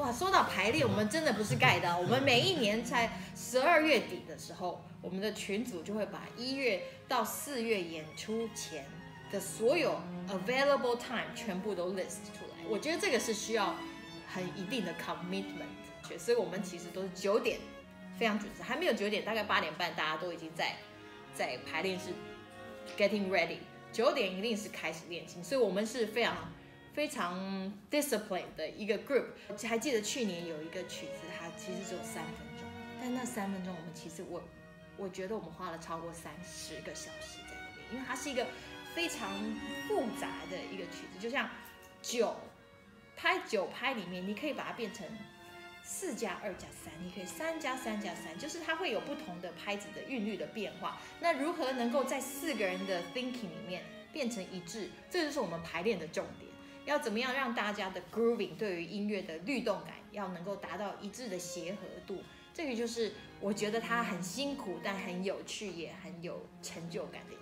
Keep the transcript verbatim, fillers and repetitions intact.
哇，说到排列，我们真的不是盖的，我们每一年在十二月底的时候，我们的群组就会把一月到四月演出前的所有 available time 全部都 list 出来。我觉得这个是需要很一定的 commitment， 所以我们其实都是九点非常准时，还没有九点，大概八点半大家都已经在在排练室 getting ready， 九点一定是开始练琴，所以我们是非常。 非常 disciplined 的一个 group， 还记得去年有一个曲子，它其实只有三分钟，但那三分钟我们其实我我觉得我们花了超过三十个小时在那边，因为它是一个非常复杂的一个曲子，就像九拍九拍里面，你可以把它变成四加二加三，你可以三加三加三，就是它会有不同的拍子的韵律的变化。那如何能够在四个人的 thinking 里面变成一致，这就是我们排练的重点。 要怎么样让大家的 grooving 对于音乐的律动感要能够达到一致的协和度，这个就是我觉得它很辛苦，但很有趣，也很有成就感的。